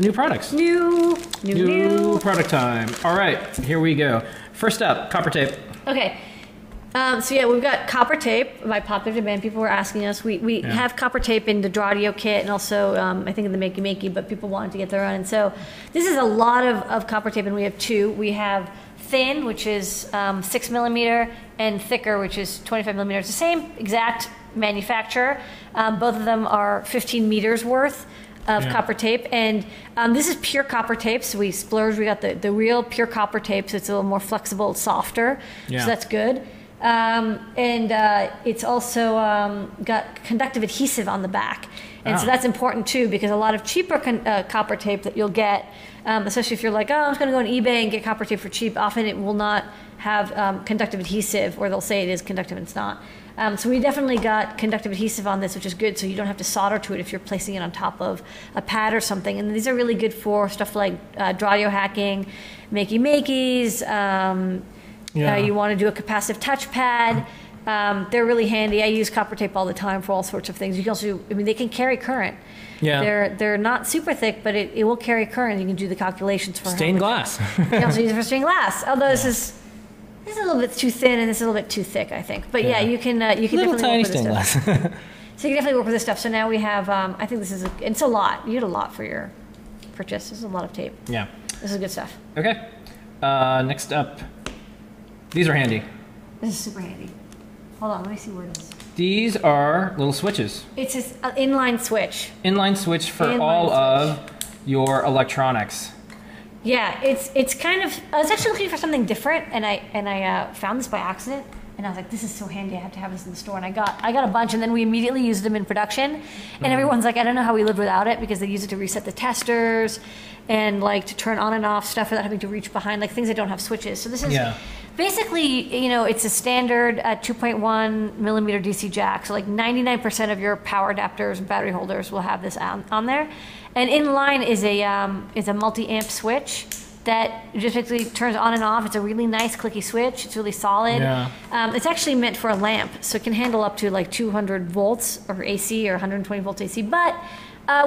New products. New product time. All right, here we go. First up, copper tape. Okay. So yeah, we've got copper tape. By popular demand, people were asking us. We have copper tape in the Drawdio kit and also I think in the Makey Makey, but people wanted to get their own. And so this is a lot of copper tape, and we have two. We have thin, which is 6 millimeter, and thicker, which is 25 millimeters. The same exact manufacturer. Both of them are 15 meters worth of copper tape, and this is pure copper tape, so we splurged. We got the real pure copper tape, so it's a little more flexible, softer, so that's good. And it's also got conductive adhesive on the back. And so that's important too, because a lot of cheaper copper tape that you'll get, especially if you're like, oh, I'm just going to go on eBay and get copper tape for cheap, often it will not have conductive adhesive, or they'll say it is conductive and it's not. So we definitely got conductive adhesive on this, which is good, so you don't have to solder to it if you're placing it on top of a pad or something. And these are really good for stuff like Drawdio hacking, Makey Makeys, you want to do a capacitive touchpad. They're really handy. I use copper tape all the time for all sorts of things. You can also, I mean, they can carry current. Yeah. They're not super thick, but it will carry current. You can do the calculations for stained glass. You can also use it for stained glass. Although this is a little bit too thin and this is a little bit too thick, I think. But yeah, you can little definitely tiny work with this stained glass. So you can definitely work with this stuff. So now we have, I think this is it's a lot. You get a lot for your purchase. This is a lot of tape. Yeah. This is good stuff. Okay. Next up. These are handy. This is super handy. Hold on, let me see where it is. These are little switches. It's an inline switch. Inline switch for all of your electronics. Yeah, it's kind of. I was actually looking for something different, and I found this by accident, and I was like, this is so handy. I have to have this in the store, and I got a bunch, and then we immediately used them in production, and everyone's like, I don't know how we lived without it, because they use it to reset the testers, and like to turn on and off stuff without having to reach behind, like things that don't have switches. So this is. Yeah. Basically, you know, it's a standard 2.1 millimeter DC jack. So like 99% of your power adapters and battery holders will have this on there. And inline is a multi-amp switch that just basically turns on and off. It's a really nice clicky switch. It's really solid. Yeah. It's actually meant for a lamp, so it can handle up to like 200 volts or AC or 120 volts AC. But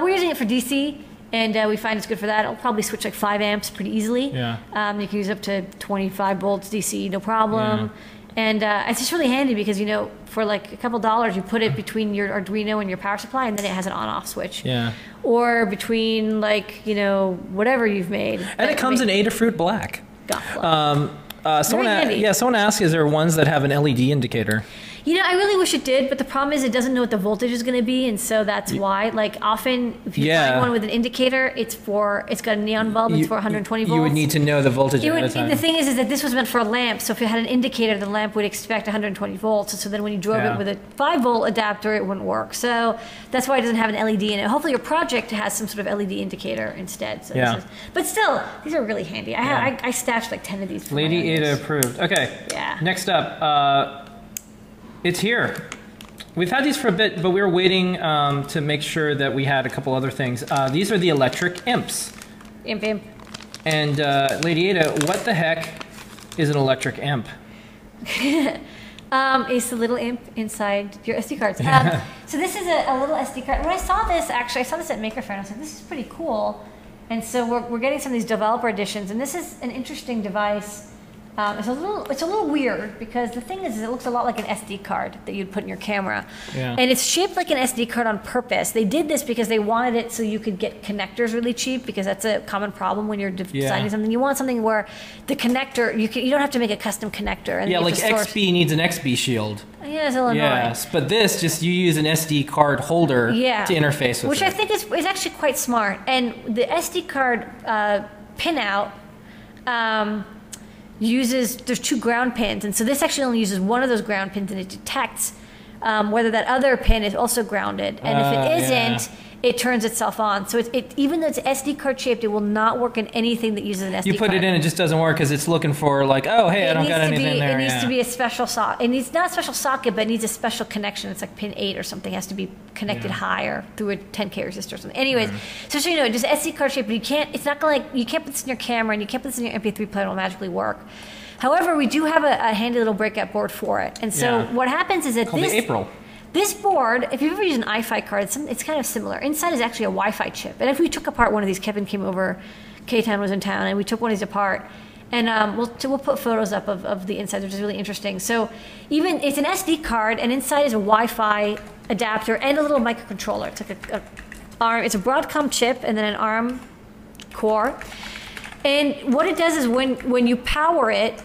we're using it for DC. And we find it's good for that. It'll probably switch like 5 amps pretty easily. Yeah. You can use up to 25 volts DC, no problem. Yeah. And it's just really handy because, you know, for like a couple dollars, you put it between your Arduino and your power supply, and then it has an on-off switch. Yeah. Or between like, you know, whatever you've made. And it comes in Adafruit Black. Someone asked, is there ones that have an LED indicator? You know, I really wish it did, but the problem is it doesn't know what the voltage is going to be, and so that's why. Like often, if you find one with an indicator, it's got a neon bulb. It's for 120 volts. You would need to know the voltage at the time. The thing is that this was meant for a lamp, so if it had an indicator, the lamp would expect 120 volts. So then when you drove it with a 5-volt adapter, it wouldn't work. So that's why it doesn't have an LED in it. Hopefully, your project has some sort of LED indicator instead. So but still, these are really handy. I stashed like 10 of these. For Lady Ada approved. Okay. Yeah. Next up. It's here. We've had these for a bit, but we were waiting to make sure that we had a couple other things. These are the electric imps. Imp. And Lady Ada, what the heck is an electric imp? It's a little imp inside your SD cards. So this is a little SD card. When I saw this, actually, I saw this at Maker Faire. I was like, this is pretty cool. And so we're getting some of these developer editions, and this is an interesting device. It's a little weird because the thing is it looks a lot like an SD card that you'd put in your camera. Yeah. And it's shaped like an SD card on purpose. They did this because they wanted it so you could get connectors really cheap, because that's a common problem when you're designing something. You want something where the connector, you don't have to make a custom connector. And like XBee needs an XBee shield. Yeah, it's a little annoying. But this, just you use an SD card holder to interface with it. Which I think is actually quite smart. And the SD card pinout... there's two ground pins, and so this actually only uses one of those ground pins, and it detects whether that other pin is also grounded, and if it isn't, it turns itself on. So it even though it's SD card shaped, it will not work in anything that uses an SD card. You put it in, it just doesn't work because it's looking for like, oh, hey, I don't got anything in there. It needs to be a special socket. It needs not a special socket, but it needs a special connection. It's like pin 8 or something. It has to be connected higher through a 10K resistor or something. Anyways, so you know, just SD card shaped. But you can't put this in your camera, and you can't put this in your MP3 player. It will magically work. However, we do have a handy little breakout board for it. And so what happens is that this. Called the April. This board, if you've ever used an iFi card, it's kind of similar. Inside is actually a Wi-Fi chip. And if we took apart one of these, Kevin came over, K-Town was in town, and we took one of these apart. And we'll put photos up of the inside, which is really interesting. So even, it's an SD card, and inside is a Wi-Fi adapter and a little microcontroller. It's like it's a Broadcom chip and then an ARM core. And what it does is when you power it,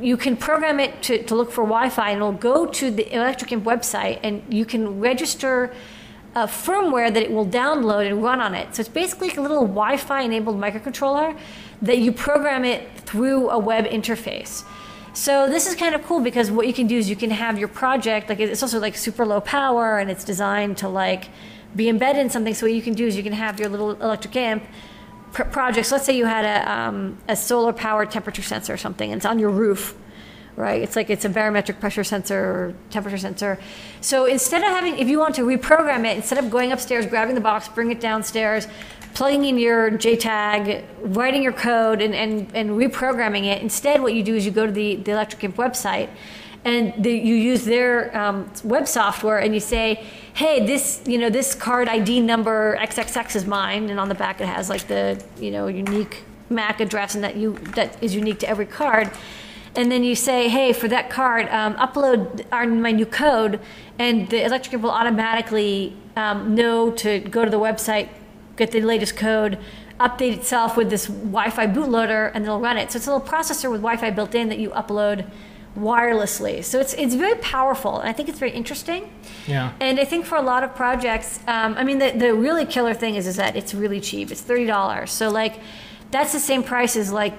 you can program it to look for Wi-Fi, and it'll go to the Electric Imp website, and you can register firmware that it will download and run on it. So it's basically a little Wi-Fi enabled microcontroller that you program it through a web interface. So this is kind of cool because what you can do is you can have your project, like it's also like super low power, and it's designed to like be embedded in something. So what you can do is you can have your little Electric Imp projects. Let's say you had a solar powered temperature sensor or something, and it's on your roof, right? It's like it's a barometric pressure sensor or temperature sensor. So instead of having, if you want to reprogram it, instead of going upstairs, grabbing the box, bring it downstairs, plugging in your JTAG, writing your code, and reprogramming it, instead what you do is you go to the Electric Imp website, and you use their web software, and you say, hey, this card ID number XXX is mine, and on the back it has like the unique MAC address, and that is unique to every card. And then you say, hey, for that card, upload my new code, and the Electric Imp will automatically know to go to the website, get the latest code, update itself with this Wi-Fi bootloader, and they'll run it. So it's a little processor with Wi-Fi built in that you upload wirelessly. So it's very powerful, and I think it's very interesting. Yeah. And I think for a lot of projects, I mean, the really killer thing is that it's really cheap. It's $30. So like, that's the same price as like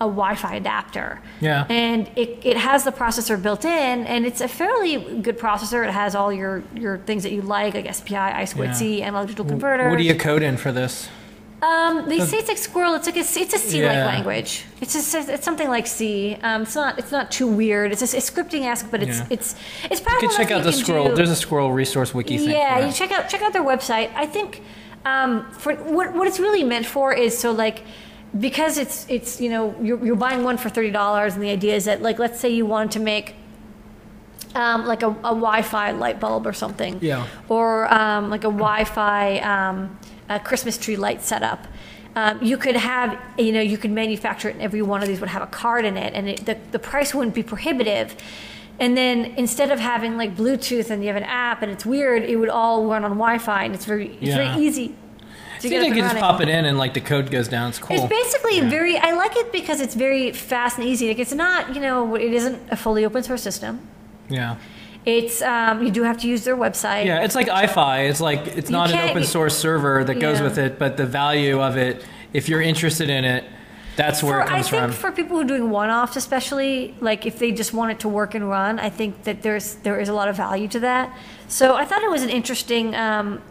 a Wi-Fi adapter. Yeah. And it has the processor built in, and it's a fairly good processor. It has all your things that you like SPI, I2C, analog digital converter. What do you code in for this? They say it's like Squirrel. It's a C-like language. It's something like C. It's not too weird. It's scripting esque, but it's probably. You could check out the Squirrel. There's a Squirrel resource wiki thing. Yeah, you check out their website. I think for what it's really meant for is because it's you're buying one for $30, and the idea is that let's say you want to make a Wi-Fi light bulb or something. Yeah. Or a Wi-Fi. A Christmas tree light setup. You could have, you could manufacture it, and every one of these would have a card in it, and the price wouldn't be prohibitive. And then instead of having like Bluetooth and you have an app and it's weird, it would all run on Wi-Fi, and it's very easy. So you can just pop it in, and the code goes down. It's cool. It's basically very. I like it because it's very fast and easy. Like it's not, it isn't a fully open source system. Yeah. It's you do have to use their website. Yeah, it's like iFi. It's like it's not an open source server that goes with it, but the value of it, if you're interested in it, that's where it comes from. I think for people who are doing one-offs, especially if they just want it to work and run, I think that there is a lot of value to that. So I thought it was an interesting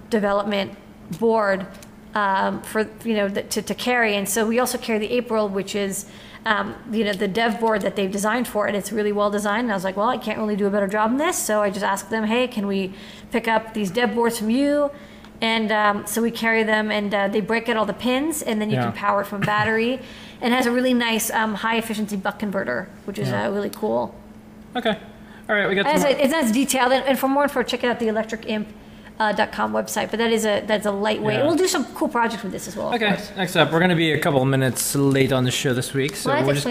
development board for to carry, and so we also carry the April, which is. The dev board that they've designed for it. It's really well designed. And I was like, well, I can't really do a better job than this. So I just asked them, hey, can we pick up these dev boards from you? And so we carry them, and they break out all the pins, and then you can power it from battery. And it has a really nice high efficiency buck converter, which is really cool. Okay. All right. We got some. It's not as detailed. And for more info, check out the electricimp.com website, but that's a lightweight. We'll do some cool projects with this as well. Okay, next up, we're going to be a couple of minutes late on the show this week, so this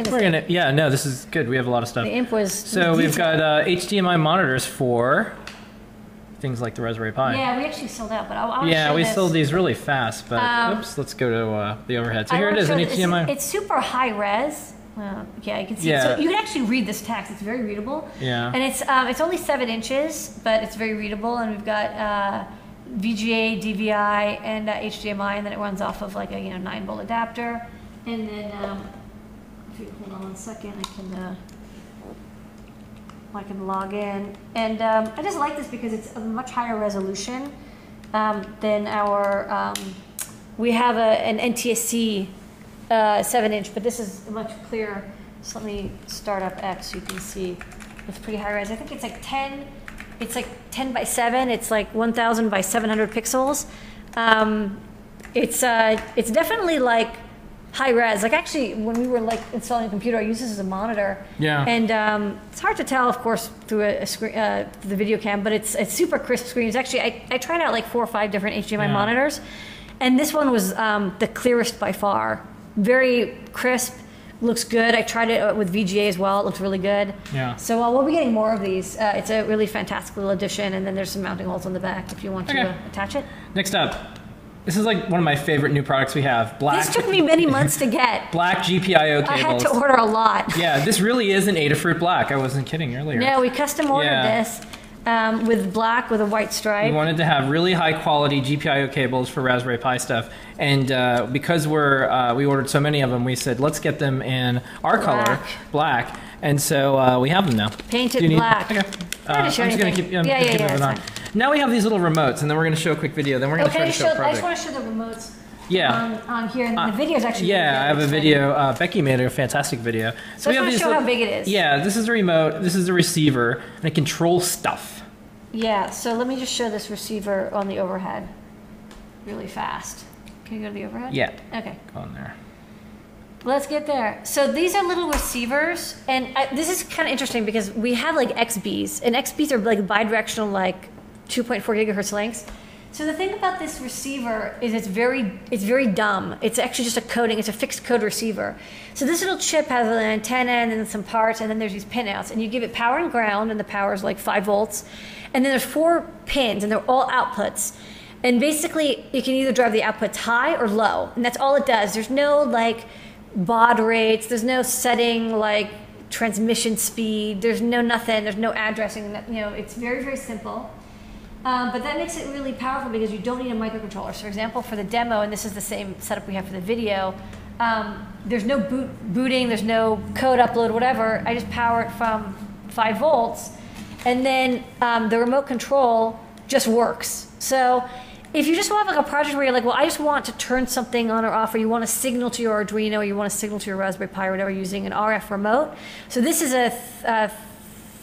is good. We have a lot of stuff. The Imp was so we've got HDMI monitors for things like the Raspberry Pi. Yeah, we actually sold out, but I'll show we this. Sold these really fast. But let's go to the overhead. So here it is, an HDMI. It's super high res. Well, yeah, you can see. Yeah. So you can actually read this text. It's very readable. Yeah. And it's only 7 inches, but it's very readable. And we've got VGA, DVI, and HDMI, and then it runs off of like a 9-volt adapter. And then if you hold on 1 second, I can log in. And I just like this because it's a much higher resolution than our. We have an NTSC. 7-inch, but this is much clearer. So let me start up X. So you can see it's pretty high res. I think it's like 10. It's like 10 by 7. It's like 1,000 by 700 pixels. It's definitely like high res. Like actually, when we were like installing a computer, I used this as a monitor. Yeah. And it's hard to tell, of course, through a screen, the video cam, but it's super crisp screens. Actually, I tried out like 4 or 5 different HDMI monitors, and this one was the clearest by far. Very crisp, looks good. I tried it with VGA as well. It looks really good. Yeah. So we'll be getting more of these. It's a really fantastic little addition, and then there's some mounting holes on the back if you want to attach it. Next up. This is like one of my favorite new products we have. Black. This took me many months to get. Black GPIO cables. I had to order a lot. Yeah, this really is an Adafruit black. I wasn't kidding earlier. No, we custom ordered this with black with a white stripe. We wanted to have really high quality GPIO cables for Raspberry Pi stuff. And because we ordered so many of them, we said, let's get them in our color, black. And so we have them now. Painted black. Okay. I'm just going to keep it on. Now we have these little remotes, and then we're going to show a quick video. Then we're going to try to show a project. I just want to show the remotes on here. And the video's actually I have a video. Becky made a fantastic video. So we have these show how big it is. Yeah, this is a remote. This is a receiver, and it controls stuff. Yeah, so let me just show this receiver on the overhead really fast. Can you go to the overhead? Yeah. Okay. Go on there. Let's get there. So these are little receivers, and this is kind of interesting because we have like XBees, and XBees are like bi-directional, like 2.4 gigahertz lengths. So the thing about this receiver is it's very dumb. It's actually just a coding. It's a fixed code receiver. So this little chip has an antenna and then some parts, and then there's these pinouts, and you give it power and ground, and the power is like 5 volts, and then there's 4 pins, and they're all outputs. And basically, you can either drive the outputs high or low, and that's all it does. There's no like baud rates. There's no setting like transmission speed. There's no nothing. There's no addressing. You know, it's very, very simple. But that makes it really powerful because you don't need a microcontroller. So for example, for the demo, and this is the same setup we have for the video, there's no booting, there's no code upload, whatever. I just power it from 5 volts, and then the remote control just works. So if you just want like a project where you're like, well, I just want to turn something on or off, or you want to signal to your Arduino, or you want to signal to your Raspberry Pi or whatever using an RF remote. So this is a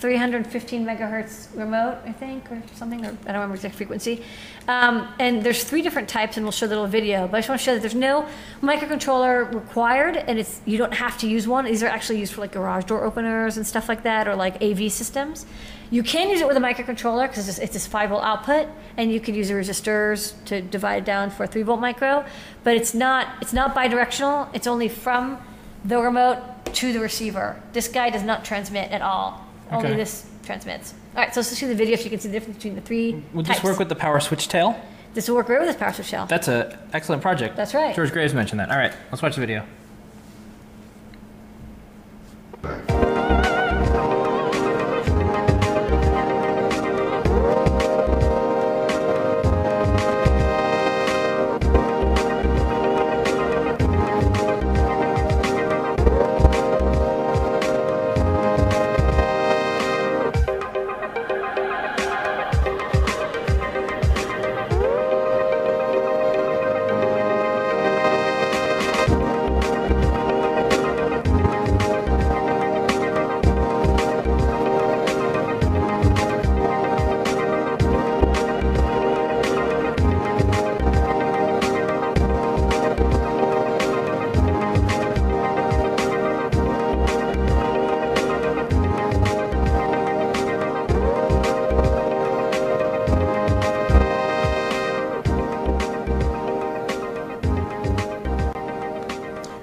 315 megahertz remote, I think, or something, or I don't remember exact frequency. And there's 3 different types, and we'll show the little video, but I just want to show that there's no microcontroller required, and you don't have to use one. These are actually used for like garage door openers and stuff like that, or like AV systems. You can use it with a microcontroller because it's this 5-volt output, and you could use the resistors to divide it down for a 3-volt micro, but it's not bidirectional. It's only from the remote to the receiver. This guy does not transmit at all. Okay. Only this transmits. All right, so let's see the video so you can see the difference between the 3 Will types. This work with the power switch tail? This will work great with this power switch tail. That's an excellent project. That's right. George Graves mentioned that. All right, let's watch the video.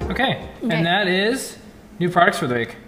Okay, and that is new products for the week.